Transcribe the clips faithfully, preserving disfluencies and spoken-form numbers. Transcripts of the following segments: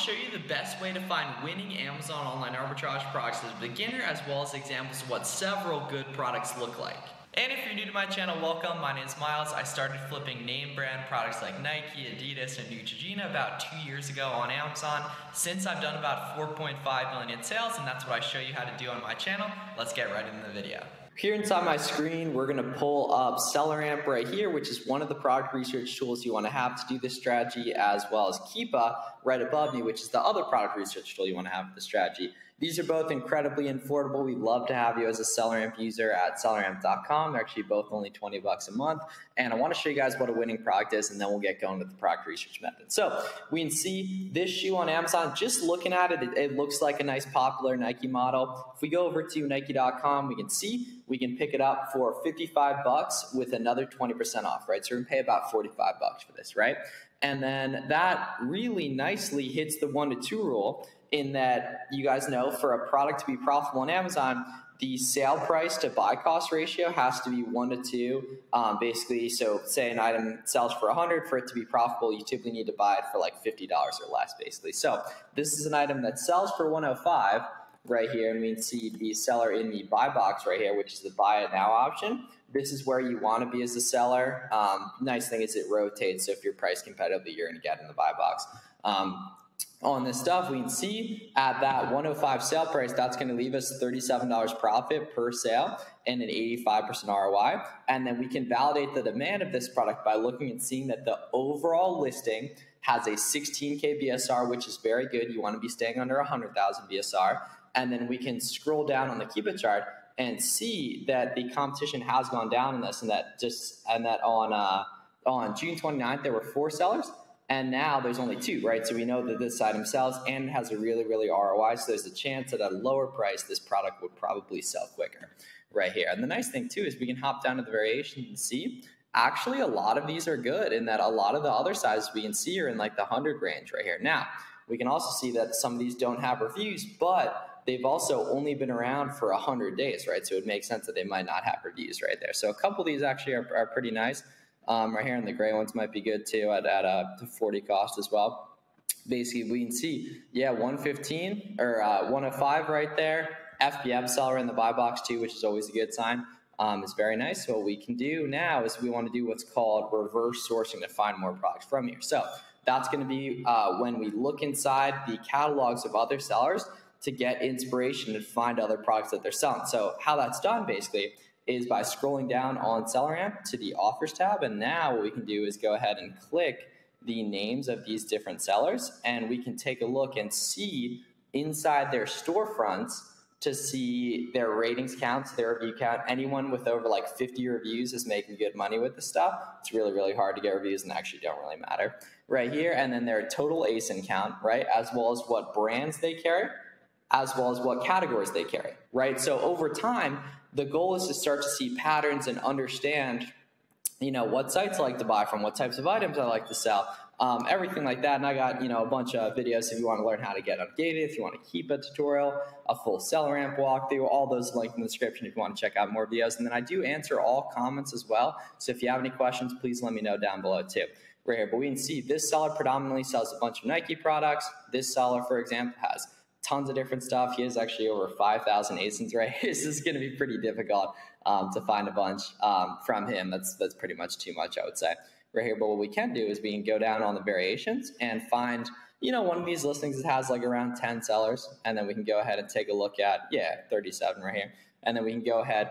show you the best way to find winning Amazon online arbitrage products as a beginner, as well as examples of what several good products look like. And if you're new to my channel, welcome. My name is Miles. I started flipping name brand products like Nike, Adidas, and Neutrogena about two years ago on Amazon. Since I've done about four point five million in sales, and that's what I show you how to do on my channel. Let's get right into the video. Here inside my screen, we're gonna pull up SellerAmp right here, which is one of the product research tools you wanna have to do this strategy, as well as Keepa right above me, which is the other product research tool you wanna have for the strategy. These are both incredibly affordable. We'd love to have you as a SellerAmp user at SellerAmp dot com. They're actually both only twenty bucks a month. And I wanna show you guys what a winning product is, and then we'll get going with the product research method. So we can see this shoe on Amazon. Just looking at it, it looks like a nice popular Nike model. If we go over to Nike dot com, we can see we can pick it up for fifty-five bucks with another twenty percent off, right? So we're gonna pay about forty-five bucks for this, right? And then that really nicely hits the one to two rule, in that you guys know for a product to be profitable on Amazon, the sale price to buy cost ratio has to be one to two. Um, basically, so say an item sells for one hundred, for it to be profitable, you typically need to buy it for like fifty dollars or less, basically. So this is an item that sells for one oh five right here, and we can see the seller in the buy box right here, which is the buy it now option. This is where you want to be as a seller. Um, nice thing is it rotates, so if you're priced competitively, you're going to get in the buy box. Um, On this stuff, we can see at that one oh five sale price, that's going to leave us thirty-seven dollars profit per sale and an eighty-five percent R O I. And then we can validate the demand of this product by looking and seeing that the overall listing has a sixteen K B S R, which is very good. You want to be staying under one hundred thousand B S R. And then we can scroll down on the Keepa chart and see that the competition has gone down in this, and that just and that on uh, on June twenty-ninth there were four sellers. And now there's only two, right? So we know that this item sells and has a really, really R O I. So there's a chance at a lower price, this product would probably sell quicker right here. And the nice thing too is we can hop down to the variation and see, actually a lot of these are good, in that a lot of the other sizes we can see are in like the one hundred range right here. Now, we can also see that some of these don't have reviews, but they've also only been around for one hundred days, right? So it makes sense that they might not have reviews right there. So a couple of these actually are, are pretty nice. Um, right here, and the gray ones might be good too at, at uh, forty cost as well. Basically, we can see, yeah, one fifteen or uh, one oh five right there. F B M seller in the buy box too, which is always a good sign. Um, it's very nice. So what we can do now is we want to do what's called reverse sourcing to find more products from here. So that's going to be uh, when we look inside the catalogs of other sellers to get inspiration and find other products that they're selling. So how that's done basically is by scrolling down on SellerAmp to the offers tab. And now what we can do is go ahead and click the names of these different sellers, and we can take a look and see inside their storefronts to see their ratings counts, their review count. Anyone with over like fifty reviews is making good money with this stuff. It's really, really hard to get reviews and actually don't really matter right here. And then their total A S I N count, right? As well as what brands they carry, as well as what categories they carry, right? So over time, the goal is to start to see patterns and understand, you know, what sites I like to buy from, what types of items I like to sell, um, everything like that. And I got, you know, a bunch of videos if you want to learn how to get updated, if you want to keep a tutorial, a full SellerAmp walkthrough, all those linked in the description if you want to check out more videos. And then I do answer all comments as well. So if you have any questions, please let me know down below too. Right here, but we can see this seller predominantly sells a bunch of Nike products. This seller, for example, has tons of different stuff. He has actually over five thousand A S I Ns, right? This is going to be pretty difficult um, to find a bunch um, from him. That's that's pretty much too much, I would say, right here. But what we can do is we can go down on the variations and find, you know, one of these listings that has like around ten sellers. And then we can go ahead and take a look at, yeah, thirty-seven right here. And then we can go ahead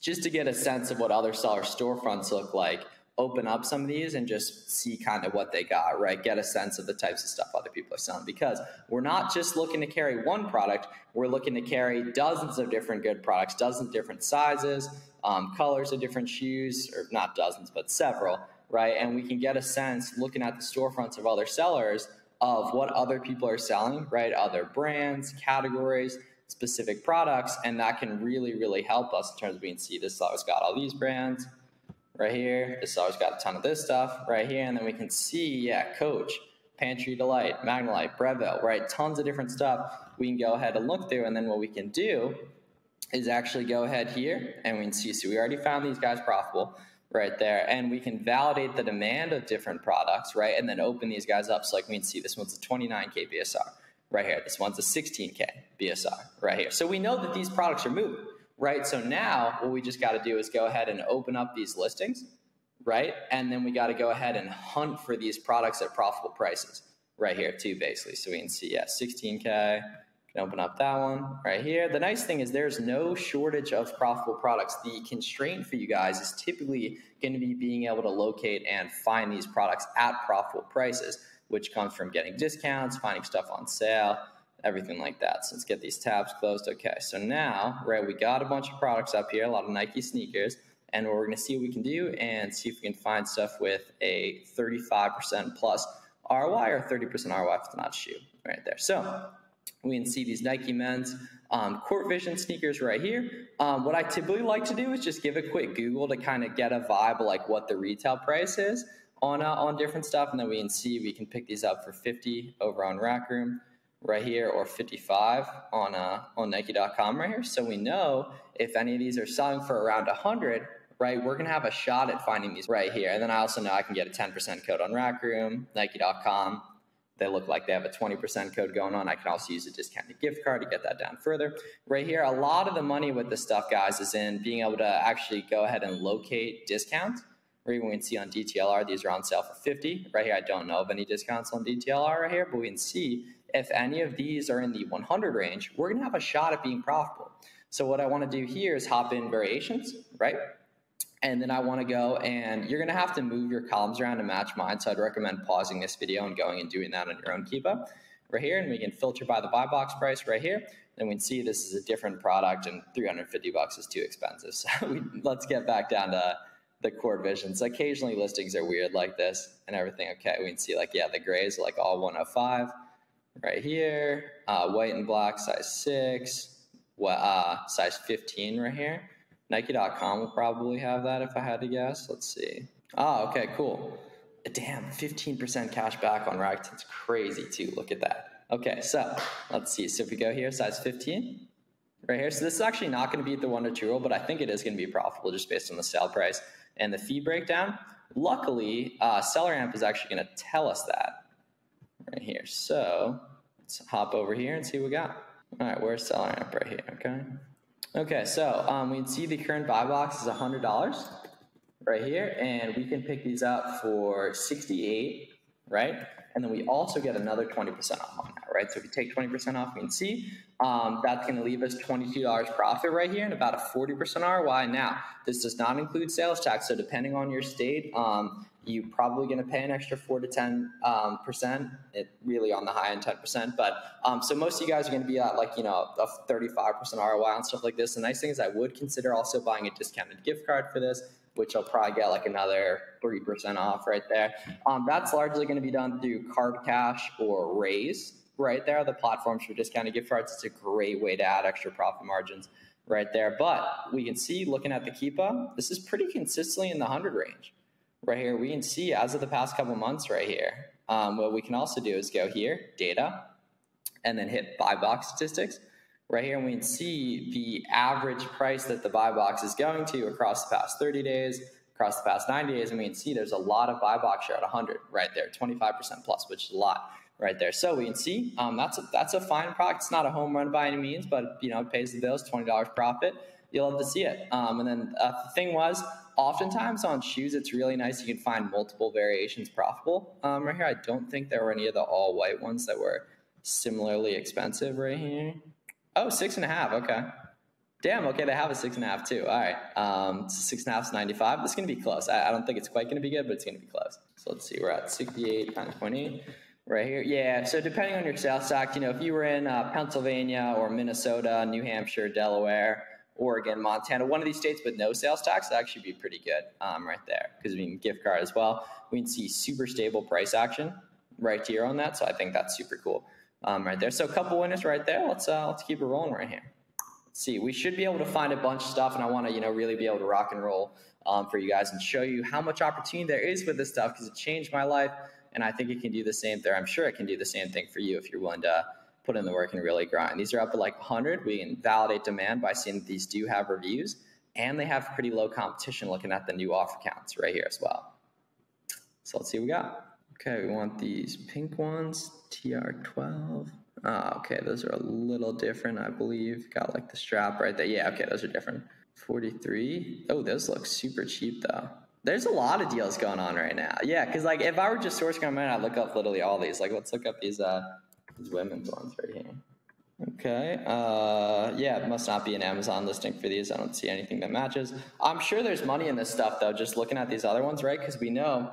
just to get a sense of what other seller storefronts look like, open up some of these and just see kind of what they got, right? Get a sense of the types of stuff other people are selling, because we're not just looking to carry one product, we're looking to carry dozens of different good products, dozens of different sizes, um, colors of different shoes, or not dozens, but several, right? And we can get a sense looking at the storefronts of other sellers of what other people are selling, right? Other brands, categories, specific products, and that can really, really help us in terms of we can see this seller's got all these brands, right here, this seller's got a ton of this stuff right here, and then we can see, yeah, Coach, Pantry Delight, Magnolite, Breville, right, tons of different stuff we can go ahead and look through. And then what we can do is actually go ahead here and we can see, so we already found these guys profitable, right there. And we can validate the demand of different products, right? And then open these guys up. So like we can see this one's a twenty-nine K B S R right here. This one's a sixteen K B S R right here. So we know that these products are moving, right? So now what we just got to do is go ahead and open up these listings, right? And then we got to go ahead and hunt for these products at profitable prices right here too, basically. So we can see, yeah, sixteen K. Can open up that one right here. The nice thing is there's no shortage of profitable products. The constraint for you guys is typically going to be being able to locate and find these products at profitable prices, which comes from getting discounts, finding stuff on sale, everything like that. So let's get these tabs closed. Okay, so now, right, we got a bunch of products up here, a lot of Nike sneakers, and we're going to see what we can do and see if we can find stuff with a thirty-five percent plus R O I or thirty percent R O I if it's not a shoe right there. So we can see these Nike men's um, Court Vision sneakers right here. Um, what I typically like to do is just give a quick Google to kind of get a vibe of like what the retail price is on, uh, on different stuff. And then we can see we can pick these up for fifty over on Rack Room right here or fifty-five on, uh, on Nike dot com right here. So we know if any of these are selling for around one hundred, right, we're going to have a shot at finding these right here. And then I also know I can get a ten percent code on Rack Room, Nike dot com. They look like they have a twenty percent code going on. I can also use a discounted gift card to get that down further. Right here, a lot of the money with this stuff, guys, is in being able to actually go ahead and locate discounts. Or even we can see on D T L R, these are on sale for fifty. Right here, I don't know of any discounts on D T L R right here, but we can see if any of these are in the one hundred range, we're gonna have a shot at being profitable. So what I wanna do here is hop in variations, right? And then I want to go, and you're going to have to move your columns around to match mine. So I'd recommend pausing this video and going and doing that on your own Keepa right here. And we can filter by the buy box price right here. And we can see this is a different product and three hundred fifty bucks is too expensive. So we, let's get back down to the Core Vision. So occasionally listings are weird like this and everything. Okay, we can see like, yeah, the grays are like all one oh five right here. Uh, white and black, size six, uh, size fifteen right here. Nike dot com will probably have that if I had to guess. Let's see. Oh, okay, cool. Damn, fifteen percent cash back on Rakuten. It's crazy too. Look at that. Okay, so let's see. So if we go here, size fifteen right here. So this is actually not going to be the one to two rule, but I think it is going to be profitable just based on the sale price and the fee breakdown. Luckily, uh, SellerAmp is actually going to tell us that right here. So let's hop over here and see what we got. All right, where's SellerAmp right here? Okay. Okay, so um, we can see the current buy box is one hundred dollars right here, and we can pick these up for sixty-eight dollars, right? And then we also get another twenty percent off on that, right? So if we take twenty percent off, we can see um, that's going to leave us twenty-two dollars profit right here and about a forty percent R O I. Now, this does not include sales tax, so depending on your state, um, you're probably going to pay an extra four to ten percent, um, percent. It really on the high end ten percent. But um, so most of you guys are going to be at like, you know, a thirty-five percent R O I on stuff like this. The nice thing is I would consider also buying a discounted gift card for this, which I'll probably get like another three percent off right there. Um, that's largely going to be done through Card Cash or Raise right there. The platforms for discounted gift cards, it's a great way to add extra profit margins right there. But we can see looking at the Keepa, this is pretty consistently in the one hundred range. Right here, we can see as of the past couple months right here, um, what we can also do is go here, data, and then hit buy box statistics right here. And we can see the average price that the buy box is going to across the past thirty days, across the past ninety days. And we can see there's a lot of buy box share at one hundred right there, twenty-five percent plus, which is a lot right there. So we can see um, that's, a, that's a fine product. It's not a home run by any means, but you know, it pays the bills, twenty dollars profit. You'll love to see it. Um, and then uh, the thing was, oftentimes on shoes, it's really nice. You can find multiple variations profitable um, right here. I don't think there were any of the all white ones that were similarly expensive right here. Oh, six and a half. Okay. Damn. Okay. They have a six and a half too. All right. Um, six and a half is ninety-five. It's going to be close. I, I don't think it's quite going to be good, but it's going to be close. So let's see. We're at sixty-eight times twenty right here. Yeah. So depending on your sales stock, you know, if you were in uh, Pennsylvania or Minnesota, New Hampshire, Delaware, Oregon, Montana, one of these states with no sales tax, that actually be pretty good um, right there because we can gift card as well. We can see super stable price action right here on that. So I think that's super cool um, right there. So a couple winners right there. Let's uh, let's keep it rolling right here. Let's see, we should be able to find a bunch of stuff, and I want to you know really be able to rock and roll um, for you guys and show you how much opportunity there is with this stuff because it changed my life, and I think it can do the same there. I'm sure it can do the same thing for you if you're willing to put in the work and really grind. These are up at like one hundred. We can validate demand by seeing that these do have reviews. and they have pretty low competition looking at the new offer counts right here as well. So let's see what we got. Okay, we want these pink ones, T R twelve. Ah, okay, those are a little different, I believe. Got like the strap right there. Yeah, okay, those are different. forty-three. Oh, those look super cheap though. There's a lot of deals going on right now. Yeah, because like if I were just sourcing them in, I'd look up literally all these. Like let's look up these uh these women's ones right here. Okay. Uh, yeah, it must not be an Amazon listing for these. I don't see anything that matches. I'm sure there's money in this stuff though, just looking at these other ones, right? Because we know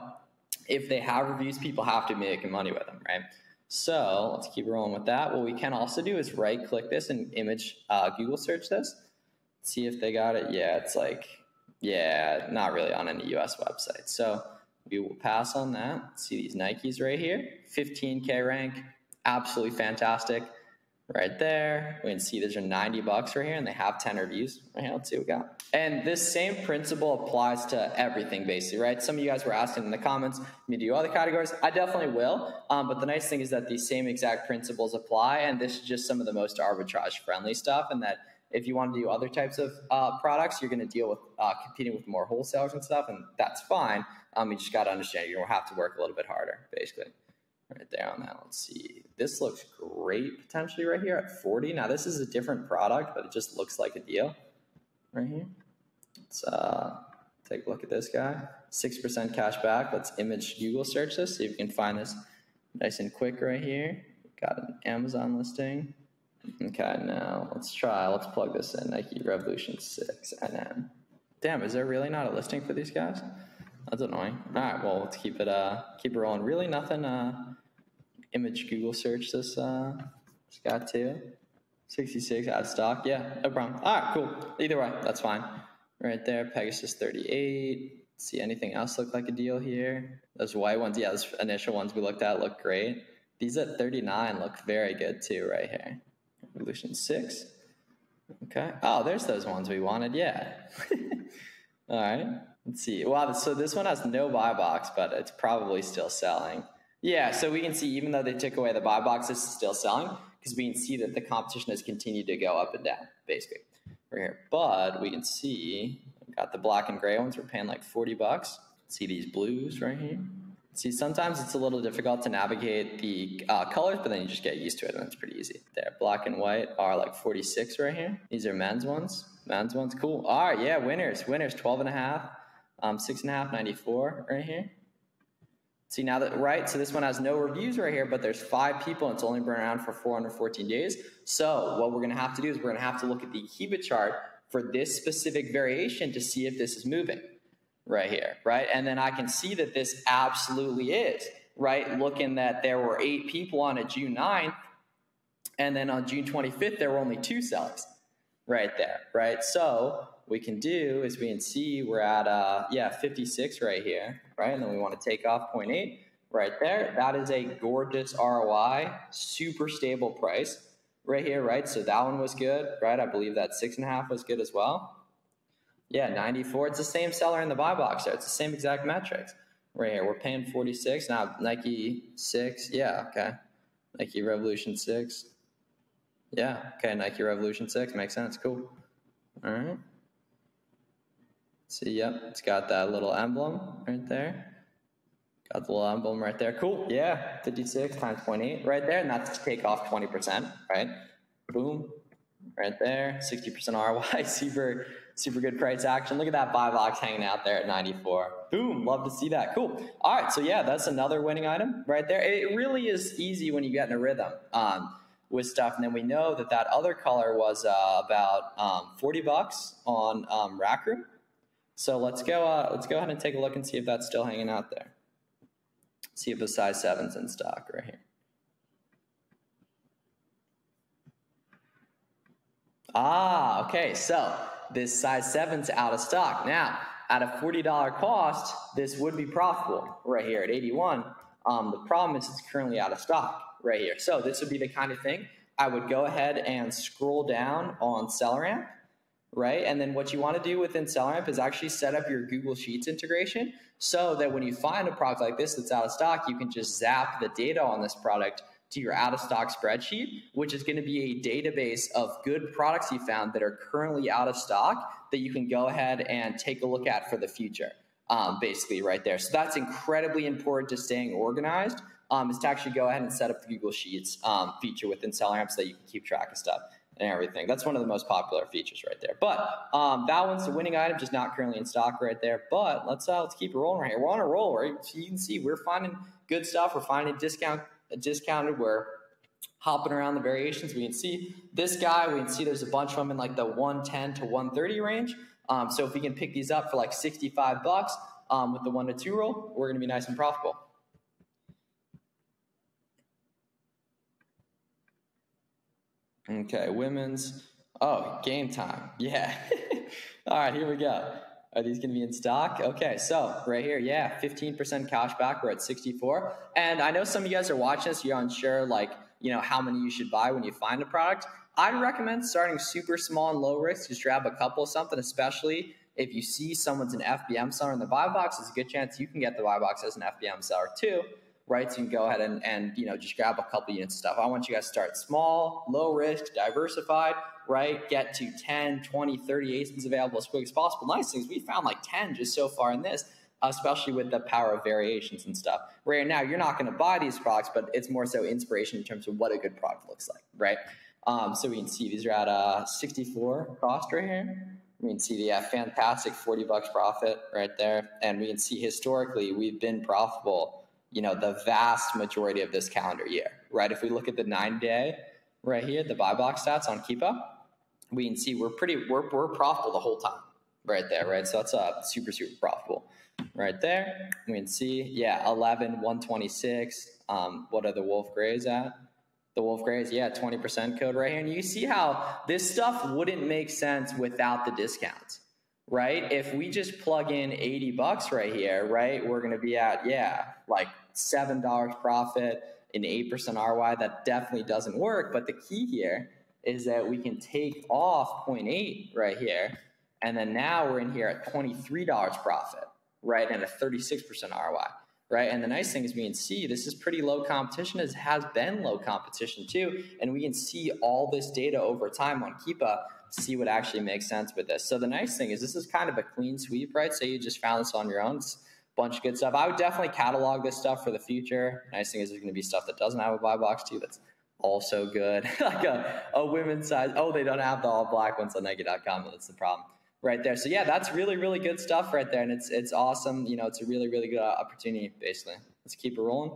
if they have reviews, people have to be making money with them, right? So let's keep rolling with that. What we can also do is right click this and image uh, Google search this. See if they got it. Yeah, it's like, yeah, not really on any U S website. So we will pass on that. See these Nikes right here, fifteen K rank, absolutely fantastic. Right there, we can see these are ninety bucks right here and they have ten reviews. Right here, let's see what we got. And this same principle applies to everything basically, right? Some of you guys were asking in the comments, me do other categories. I definitely will. Um, but the nice thing is that these same exact principles apply, and this is just some of the most arbitrage friendly stuff. And that if you want to do other types of uh, products, you're going to deal with uh, competing with more wholesalers and stuff, and that's fine. Um, you just got to understand you're going to have to work a little bit harder basically. Right there on that, let's see. This looks great potentially right here at forty. Now this is a different product, but it just looks like a deal right here. Let's uh, take a look at this guy. six percent cash back. Let's image Google search this, see if you can find this nice and quick right here. Got an Amazon listing. Okay, now let's try, let's plug this in. Nike Revolution six N M. Damn, is there really not a listing for these guys? That's annoying. All right, well, let's keep it, uh, keep it rolling. Really nothing, uh, image Google search this, uh, this guy too. sixty-six out of stock. Yeah, no problem. All right, cool. Either way, that's fine. Right there, Pegasus thirty-eight. See anything else look like a deal here? Those white ones, yeah, those initial ones we looked at look great. These at thirty-nine look very good too right here. Revolution six. Okay. Oh, there's those ones we wanted. Yeah. All right. Let's see. Wow, so this one has no buy box, but it's probably still selling. Yeah, so we can see even though they took away the buy box, this is still selling because we can see that the competition has continued to go up and down, basically. Right here. But we can see we've got the black and gray ones. We're paying like forty bucks. See these blues right here. See, sometimes it's a little difficult to navigate the uh, colors, but then you just get used to it, and it's pretty easy. There, black and white are like forty-six right here. These are men's ones. Men's ones, cool. All right, yeah, winners. Winners, twelve and a half. Um, six and a half, ninety-four right here. See now that, right, so this one has no reviews right here, but there's five people and it's only been around for four hundred fourteen days. So what we're going to have to do is we're going to have to look at the Keepa chart for this specific variation to see if this is moving right here, right? And then I can see that this absolutely is, right? Looking that there were eight people on a June ninth, and then on June twenty-fifth, there were only two sellers right there, right? So we can do is we can see we're at, uh, yeah, fifty-six right here, right? And then we want to take off zero point eight right there. That is a gorgeous R O I, super stable price right here, right? So that one was good, right? I believe that six and a half was good as well. Yeah, ninety-four. It's the same seller in the buy box there. It's the same exact metrics right here. We're paying forty-six. Now Nike six. Yeah, okay. Nike Revolution six. Yeah, okay. Nike Revolution six. Makes sense. Cool. All right. See, yep, it's got that little emblem right there. Got the little emblem right there. Cool, yeah, fifty-six times zero point eight right there, and that's to take off twenty percent, right? Boom, right there, sixty percent R O I, super, super good price action. Look at that buy box hanging out there at ninety-four. Boom, love to see that, cool. All right, so yeah, that's another winning item right there. It really is easy when you get in a rhythm um, with stuff, and then we know that that other color was uh, about um, forty bucks on um, Rack Room. So let's go, uh, let's go ahead and take a look and see if that's still hanging out there. See if a size seven's in stock right here. Ah, okay, so this size seven's out of stock. Now, at a forty dollar cost, this would be profitable right here at eighty-one. Um, the problem is it's currently out of stock right here. So this would be the kind of thing I would go ahead and scroll down on SellerAmp. Right, and then what you want to do within SellerAmp is actually set up your Google Sheets integration so that when you find a product like this that's out of stock, you can just zap the data on this product to your out of stock spreadsheet, which is going to be a database of good products you found that are currently out of stock that you can go ahead and take a look at for the future, um, basically right there. So that's incredibly important to staying organized, um, is to actually go ahead and set up the Google Sheets um, feature within SellerAmp so that you can keep track of stuff and everything. That's one of the most popular features right there. But um, that one's the winning item, just not currently in stock right there. But let's uh, let's keep it rolling right here. We're on a roll, right? So you can see we're finding good stuff. We're finding discount discounted. We're hopping around the variations. We can see this guy. We can see there's a bunch of them in like the one ten to one thirty range. Um, so if we can pick these up for like sixty-five bucks um, with the one to two roll, we're gonna be nice and profitable. Okay, women's. Oh, game time. Yeah. All right, here we go. Are these going to be in stock? Okay, so right here, yeah, fifteen percent cash back. We're at sixty-four. And I know some of you guys are watching this. You're unsure, like, you know, how many you should buy when you find a product. I'd recommend starting super small and low risk. Just grab a couple of something, especially if you see someone's an F B M seller in the buy box. There's a good chance you can get the buy box as an F B M seller too. Right, so you can go ahead and, and you know, just grab a couple units of stuff. I want you guys to start small, low risk, diversified, right? Get to ten, twenty, thirty A S I Ns available as quick as possible. Nice things, we found like ten just so far in this, especially with the power of variations and stuff. Right now, you're not gonna buy these products, but it's more so inspiration in terms of what a good product looks like, right? Um, so we can see these are at uh, sixty-four cost right here. We can see the yeah, fantastic forty bucks profit right there. And we can see historically, we've been profitable, you know, the vast majority of this calendar year, right? If we look at the nine day right here, the buy box stats on Keepa, we can see we're pretty, we're, we're profitable the whole time right there, right? So that's uh, super, super profitable right there. We can see, yeah, eleven, one twenty-six. Um, what are the Wolf Grays at? The Wolf Grays, yeah, twenty percent code right here. And you see how this stuff wouldn't make sense without the discounts, right? If we just plug in eighty bucks right here, right, we're going to be at, yeah, like seven dollars profit and eight percent R O I. That definitely doesn't work. But the key here is that we can take off zero point eight right here. And then now we're in here at twenty-three dollars profit, right? And a thirty-six percent R O I, right? And the nice thing is we can see this is pretty low competition. It has been low competition too. And we can see all this data over time on Keepa, see what actually makes sense with this. So the nice thing is this is kind of a clean sweep, right? So you just found this on your own. It's a bunch of good stuff. I would definitely catalog this stuff for the future. Nice thing is there's going to be stuff that doesn't have a buy box too. That's also good. Like a, a women's size. Oh, they don't have the all black ones on Nike dot com. That's the problem right there. So yeah, that's really, really good stuff right there. And it's, it's awesome. You know, it's a really, really good opportunity basically. Let's keep it rolling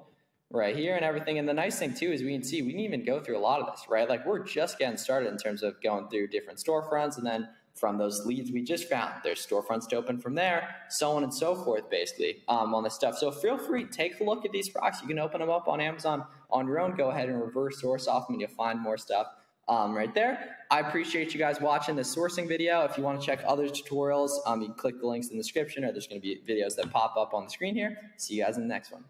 right here and everything. And the nice thing too is we can see we didn't even go through a lot of this, right? Like we're just getting started in terms of going through different storefronts, and then from those leads we just found, there's storefronts to open from there, so on and so forth basically um, on this stuff. So feel free, take a look at these products. You can open them up on Amazon on your own. Go ahead and reverse source off them and you'll find more stuff um, right there. I appreciate you guys watching this sourcing video. If you want to check other tutorials, um, you can click the links in the description, or there's going to be videos that pop up on the screen here. See you guys in the next one.